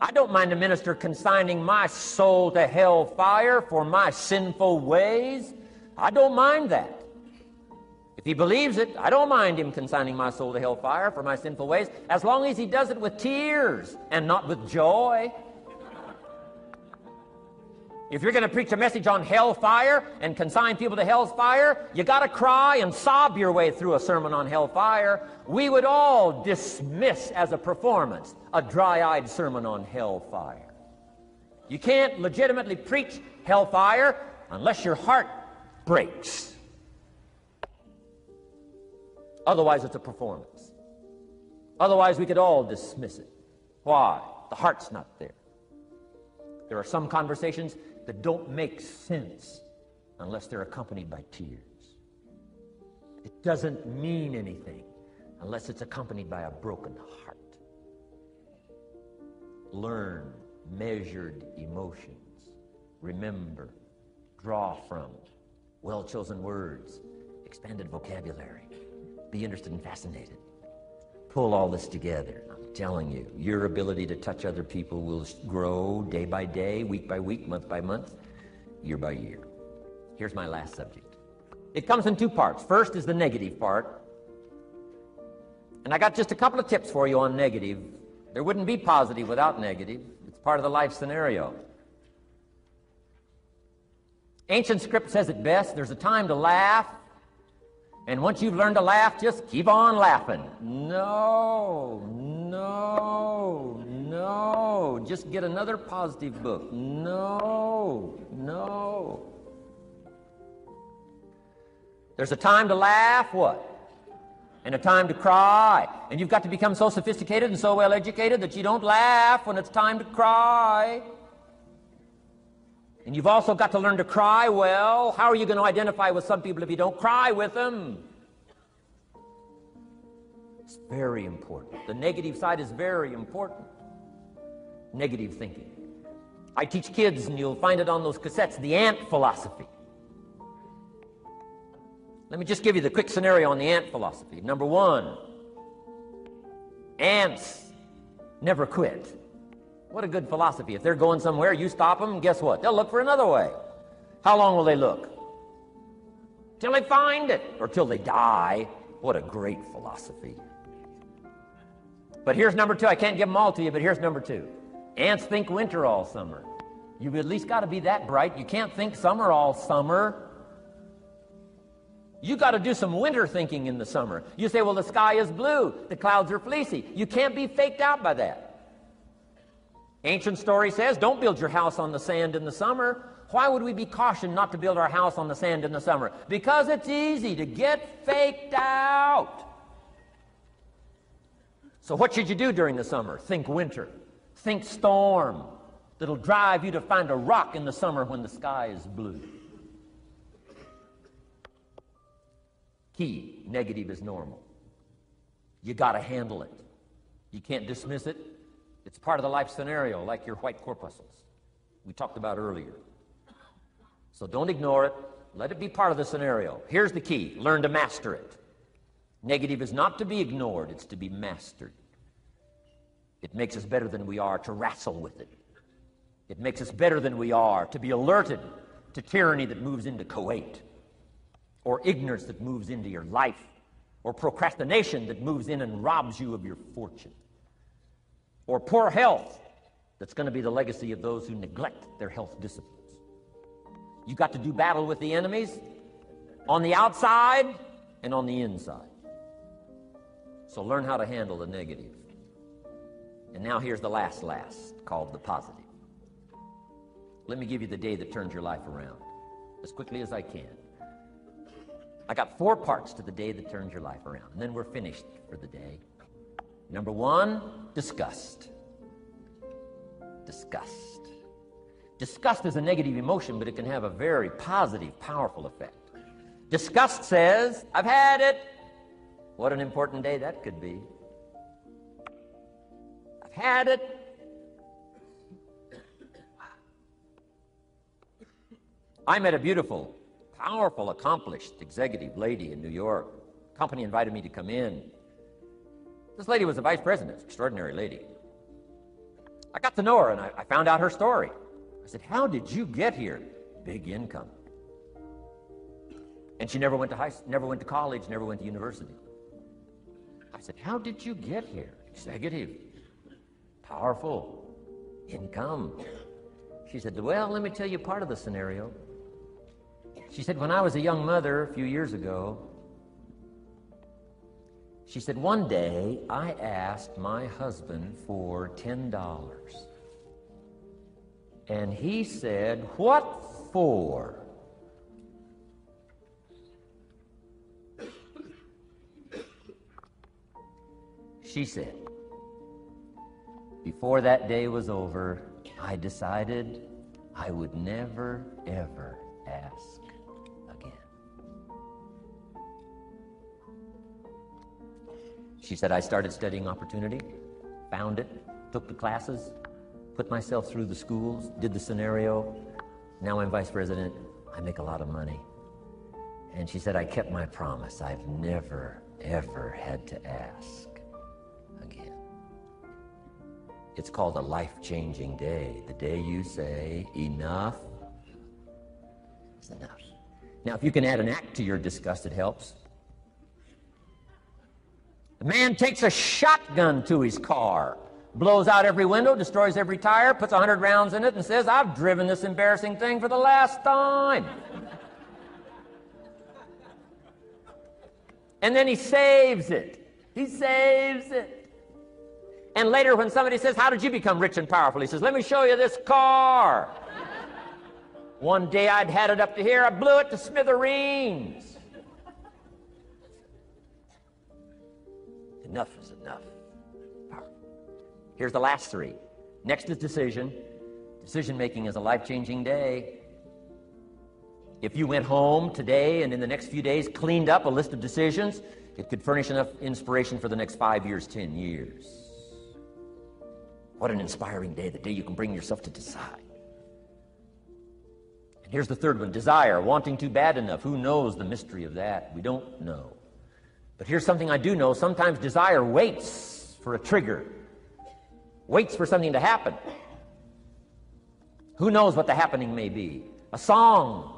I don't mind a minister consigning my soul to hellfire for my sinful ways. I don't mind that. If he believes it, I don't mind him consigning my soul to hellfire for my sinful ways, as long as he does it with tears and not with joy. If you're going to preach a message on hellfire and consign people to hellfire, you got to cry and sob your way through a sermon on hellfire. We would all dismiss as a performance a dry-eyed sermon on hellfire. You can't legitimately preach hellfire unless your heart breaks. Otherwise, it's a performance. Otherwise, we could all dismiss it. Why? The heart's not there. There are some conversations that don't make sense unless they're accompanied by tears. It doesn't mean anything unless it's accompanied by a broken heart. Learn measured emotions. Remember, draw from well-chosen words, expanded vocabulary. Be interested and fascinated. Pull all this together. I'm telling you, your ability to touch other people will grow day by day, week by week, month by month, year by year. Here's my last subject. It comes in two parts. First is the negative part. And I got just a couple of tips for you on negative. There wouldn't be positive without negative. It's part of the life scenario. Ancient script says it best. There's a time to laugh. And once you've learned to laugh, just keep on laughing. No, no, no. Just get another positive book. No, no. There's a time to laugh, what? and a time to cry. And you've got to become so sophisticated and so well educated that you don't laugh when it's time to cry. And you've also got to learn to cry well. How are you going to identify with some people if you don't cry with them? It's very important. The negative side is very important. Negative thinking. I teach kids, and you'll find it on those cassettes, the ant philosophy. Let me just give you the quick scenario on the ant philosophy. Number one, ants never quit. What a good philosophy. If they're going somewhere, you stop them, guess what? They'll look for another way. How long will they look? Till they find it, or till they die. What a great philosophy. But here's number two. I can't give them all to you, but here's number two. Ants think winter all summer. You've at least got to be that bright. You can't think summer all summer. You got to do some winter thinking in the summer. You say, well, the sky is blue, the clouds are fleecy. You can't be faked out by that. Ancient story says, don't build your house on the sand in the summer. Why would we be cautioned not to build our house on the sand in the summer? Because it's easy to get faked out. So what should you do during the summer? Think winter. Think storm. That'll drive you to find a rock in the summer when the sky is blue. Key, negative is normal. You got to handle it. You can't dismiss it. It's part of the life scenario, like your white corpuscles we talked about earlier. So don't ignore it. Let it be part of the scenario. Here's the key. Learn to master it. Negative is not to be ignored. It's to be mastered. It makes us better than we are to wrestle with it. It makes us better than we are to be alerted to tyranny that moves into Kuwait, or ignorance that moves into your life, or procrastination that moves in and robs you of your fortune, or poor health that's going to be the legacy of those who neglect their health disciplines. You've got to do battle with the enemies on the outside and on the inside. So learn how to handle the negative. And now here's the last, called the positive. Let me give you the day that turns your life around as quickly as I can. I got four parts to the day that turns your life around, and then we're finished for the day. Number one, disgust. Disgust. Disgust is a negative emotion, but it can have a very positive, powerful effect. Disgust says, I've had it. What an important day that could be. I've had it. I met a beautiful, powerful, accomplished executive lady in New York. The company invited me to come in. This lady was the vice president, extraordinary lady. I got to know her, and I found out her story. I said, how did you get here? Big income. And she never went to high school, never went to college, never went to university. I said, how did you get here? Executive, powerful, income. She said, well, let me tell you part of the scenario. She said, when I was a young mother a few years ago, she said, one day I asked my husband for $10. And he said, what for? She said, before that day was over, I decided I would never, ever ask. She said, I started studying opportunity, found it, took the classes, put myself through the schools, did the scenario. Now I'm vice president. I make a lot of money. And she said, I kept my promise. I've never, ever had to ask again. It's called a life-changing day. The day you say, enough is enough. Now, if you can add an act to your disgust, it helps. The man takes a shotgun to his car, blows out every window, destroys every tire, puts 100 rounds in it, and says, I've driven this embarrassing thing for the last time. And then he saves it. He saves it. And later when somebody says, how did you become rich and powerful? He says, let me show you this car. One day I'd had it up to here. I blew it to smithereens. Enough is enough. Here's the last three. Next is decision. Decision-making is a life-changing day. If you went home today and in the next few days cleaned up a list of decisions, it could furnish enough inspiration for the next 5 years, 10 years. What an inspiring day, the day you can bring yourself to decide. And here's the third one, desire, wanting too bad enough. Who knows the mystery of that? We don't know. But here's something I do know. Sometimes desire waits for a trigger, waits for something to happen. Who knows what the happening may be? A song,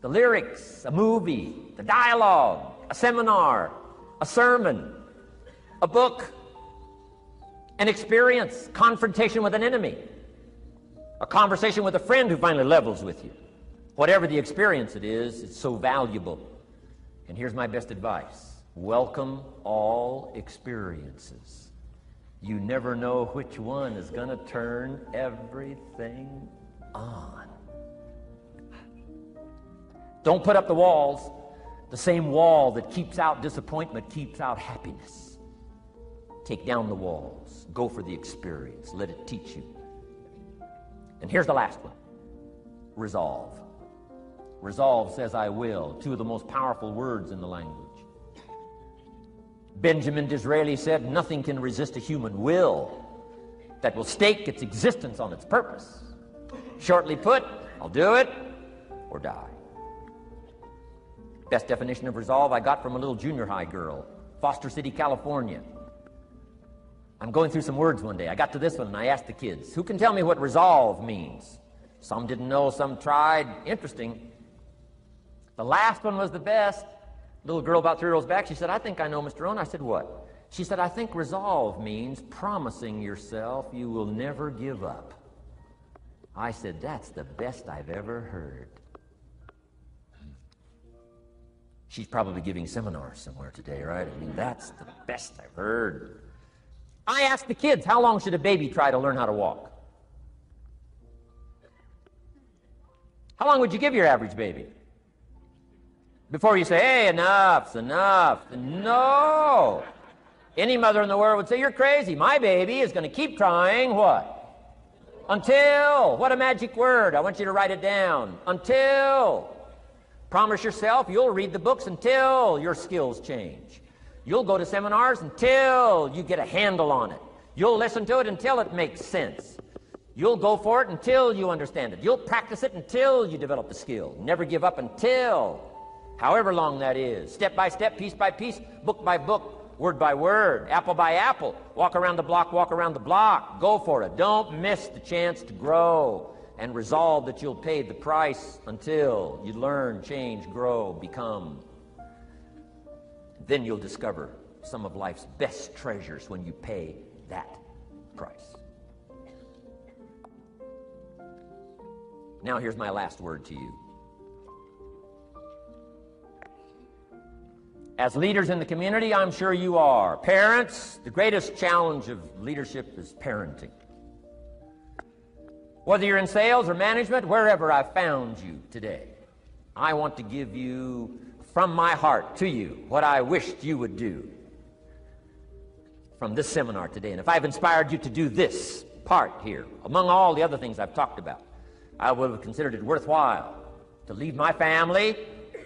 the lyrics, a movie, the dialogue, a seminar, a sermon, a book, an experience, confrontation with an enemy, a conversation with a friend who finally levels with you. Whatever the experience it is, it's so valuable. And here's my best advice. Welcome all experiences. You never know which one is going to turn everything on. Don't put up the walls. The same wall that keeps out disappointment keeps out happiness. Take down the walls. Go for the experience. Let it teach you. And here's the last one. Resolve. Resolve says I will. Two of the most powerful words in the language. Benjamin Disraeli said, nothing can resist a human will that will stake its existence on its purpose. Shortly put, I'll do it or die. Best definition of resolve I got from a little junior high girl, Foster City, California. I'm going through some words one day. I got to this one and I asked the kids, who can tell me what resolve means? Some didn't know, some tried. Interesting. The last one was the best. Little girl about 3 rows back, she said, I think I know, Mr. Owen. I said, what? She said, I think resolve means promising yourself you will never give up. I said, that's the best I've ever heard. She's probably giving seminars somewhere today, right? I mean, that's the best I've heard. I asked the kids, how long should a baby try to learn how to walk? How long would you give your average baby? Before you say, hey, enough's enough. No. Any mother in the world would say, you're crazy. My baby is going to keep trying what? Until. What a magic word. I want you to write it down. Until. Promise yourself you'll read the books until your skills change. You'll go to seminars until you get a handle on it. You'll listen to it until it makes sense. You'll go for it until you understand it. You'll practice it until you develop the skill. Never give up until. However long that is, step by step, piece by piece, book by book, word by word, apple by apple, walk around the block, go for it. Don't miss the chance to grow and resolve that you'll pay the price until you learn, change, grow, become. Then you'll discover some of life's best treasures when you pay that price. Now here's my last word to you. As leaders in the community, I'm sure you are. Parents, the greatest challenge of leadership is parenting. Whether you're in sales or management, wherever I found you today, I want to give you, from my heart to you, what I wished you would do from this seminar today. And if I've inspired you to do this part here, among all the other things I've talked about, I would have considered it worthwhile to leave my family,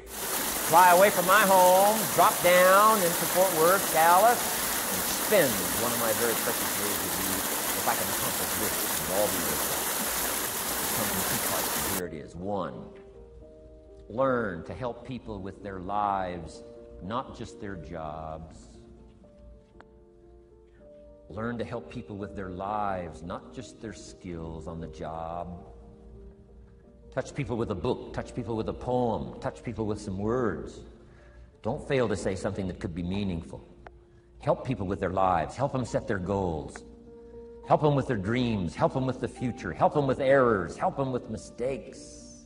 fly away from my home, drop down into Fort Worth, Dallas, and spend one of my very precious days with you if I can accomplish this and all be with you. It comes in 2 parts, and here it is. 1, learn to help people with their lives, not just their jobs. Learn to help people with their lives, not just their skills on the job. Touch people with a book, touch people with a poem, touch people with some words. Don't fail to say something that could be meaningful. Help people with their lives, help them set their goals, help them with their dreams, help them with the future, help them with errors, help them with mistakes.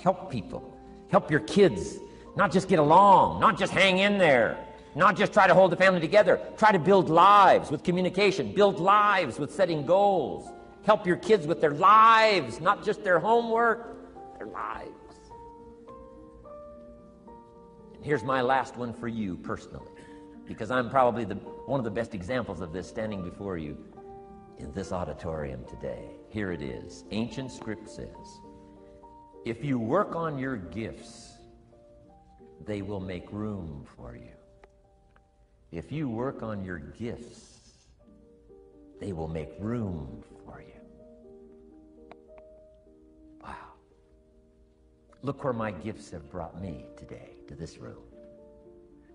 Help people, help your kids, not just get along, not just hang in there, not just try to hold the family together, try to build lives with communication, build lives with setting goals. Help your kids with their lives, not just their homework, their lives. And here's my last one for you personally. because I'm probably one of the best examples of this standing before you in this auditorium today. Here it is. Ancient script says, if you work on your gifts, they will make room for you. If you work on your gifts, they will make room for you. Wow. Look where my gifts have brought me today, to this room.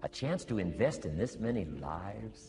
A chance to invest in this many lives,